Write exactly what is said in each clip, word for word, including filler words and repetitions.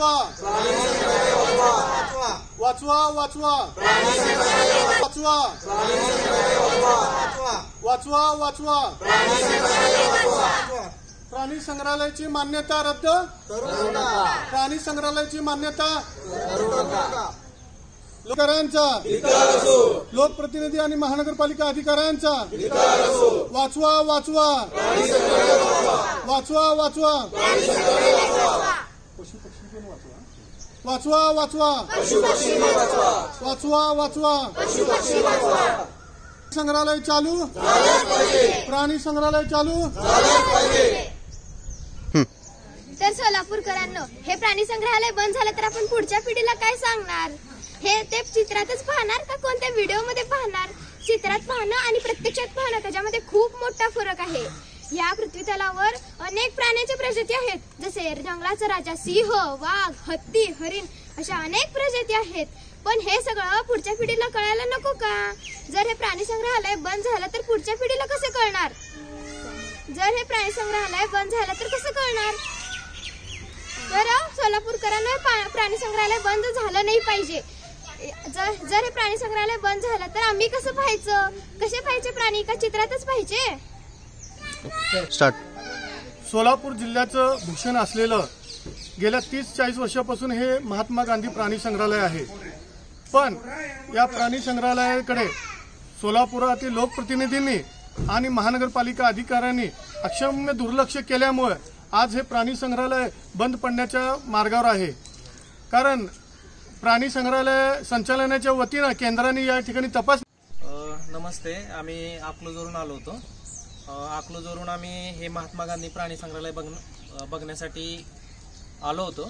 वाचवा वाचवा वाचवा वाचवा वाचवा वाचवा प्राणी संग्रहालयाची मान्यता रद्द करू नका। प्राणी संग्रहालयाची मान्यता करू नका। लोकांचा अधिकार असो। लोकप्रतिनिधी आणि महानगरपालिका अधिकाऱ्यांचा अधिकार असो। वाचवा वाचवा प्राणी संग्रहालय वाचवा वाचवा वाचवा प्राणी संग्रहालय वाचवा पशु पक्षी पण वाचवा वाचवा वाचवा पशु पक्षी वाचवा वाचवा वाचवा पशु पक्षी वाचवा संग्रहालय चालू झालं पाहिजे। प्राणी संग्रहालय चालू झालं पाहिजे। तर सोलापूरकरांनो, हे प्राणी संग्रहालय बंद झालं तर आपण पुढच्या पिढीला काय सांगणार? हे ते चित्रातच पाहणार का कोणत्या व्हिडिओमध्ये पाहणार? चित्रात पाहणं आणि प्रत्यक्षात पाहणं त्याच्यामध्ये खूप मोठा फरक आहे। या पृथ्वीतलावर अनेक प्राण्यांच्या प्रजाती आहेत, जसे जंगलाचा राजा सिंह, वाघ, हत्ती, हरिण अशा अनेक प्रजाती आहेत। पण हे सगळं पुढच्या पिढीला कळायला नको का? जर हे प्राणी संग्रहालय बंद झालं तर पुढच्या पिढीला कसे कळणार? जर हे प्राणी संग्रहालय बंद झालं तर कसं कळणार? तर सोलापूरकरांना प्राणी संग्रहालय बंद झालं नाही पाहिजे। जर हे प्राणी संग्रहालय बंद झालं तर आम्ही कसं पाहायचं? कसे पाहायचे प्राणी? का चित्रातच पाहिजे? स्टार्ट। सोलापूर जिल्ह्याचं भूषण असलेलं गेल्या तीस चाळीस वर्षापासून हे महात्मा गांधी प्राणी संग्रहालय आहे, पण या प्राणी संग्रहालयाकडे सोलापुरातील लोकप्रतिनिधींनी आणि महानगरपालिका अधिकाऱ्यांनी अक्षम्य दुर्लक्ष केल्यामुळे आज हे प्राणी संग्रहालय बंद पडण्याच्या मार्गावर आहे। कारण प्राणी संग्रहालय संचालनाच्या वतीनं केंद्राने या ठिकाणी तपास। नमस्ते, आम्ही अकलूजवरून आलो होतो। अकलूजवरून आम्ही हे महात्मा गांधी प्राणी संग्रहालय बघ बघण्यासाठी आलो होतो।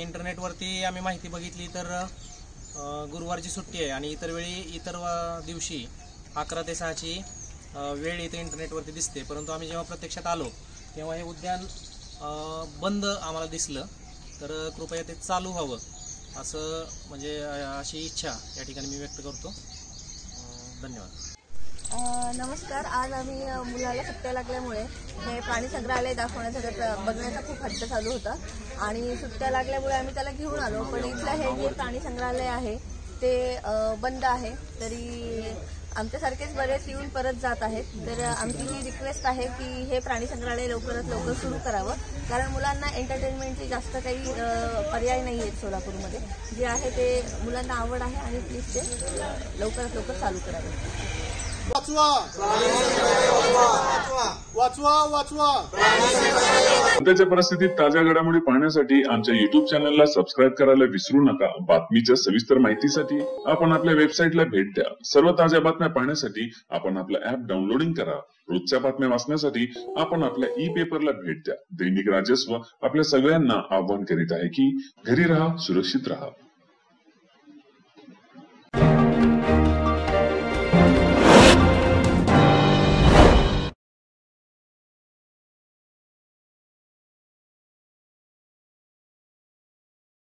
इंटरनेटवरती आम्ही माहिती बघितली तर गुरुवारची सुट्टी आहे आणि इतर वेळी इतर दिवशी अकरा ते सहाची वेळ इथे इंटरनेटवरती दिसते, परंतु आम्ही जेव्हा प्रत्यक्षात आलो तेव्हा हे उद्यान बंद आम्हाला दिसलं। तर कृपया ते चालू व्हावं असं म्हणजे अशी इच्छा या ठिकाणी मी व्यक्त करतो। धन्यवाद। नमस्कार, आज आम्ही मुलाला सुट्ट्या लागल्यामुळे हे प्राणी संग्रहालय दाखवण्याचा बघण्याचा खूप हट्ट चालू होता आणि सुट्ट्या लागल्यामुळे आम्ही त्याला घेऊन आलो, पण इथलं हे जे प्राणी संग्रहालय आहे ते बंद आहे। तरी आमच्यासारखेच बरेच येऊन परत जात आहेत, तर आमची ही रिक्वेस्ट आहे की हे प्राणी संग्रहालय लवकरात लवकर सुरू करावं, कारण मुलांना एंटरटेनमेंटचे जास्त काही पर्याय नाही आहेत सोलापूरमध्ये। जे आहे ते मुलांना आवड आहे आणि प्लीज ते लवकरात लवकर चालू करावे। सध्याच्या परिस्थितीत ताज्या घडामोडी पाहण्यासाठी आमच्या युट्यूब चॅनलला सबस्क्राईब करायला विसरू नका। बातमीच्या सविस्तर माहितीसाठी आपण आपल्या वेबसाईटला भेट द्या। सर्व ताज्या बातम्या पाहण्यासाठी आपण आपला ऍप डाउनलोडिंग करा। रोजच्या बातम्या वाचण्यासाठी आपण आपल्या ई पेपरला भेट द्या। दैनिक राजस्व आपल्या सगळ्यांना आव्हान करीत आहे की घरी राहा, सुरक्षित राहा।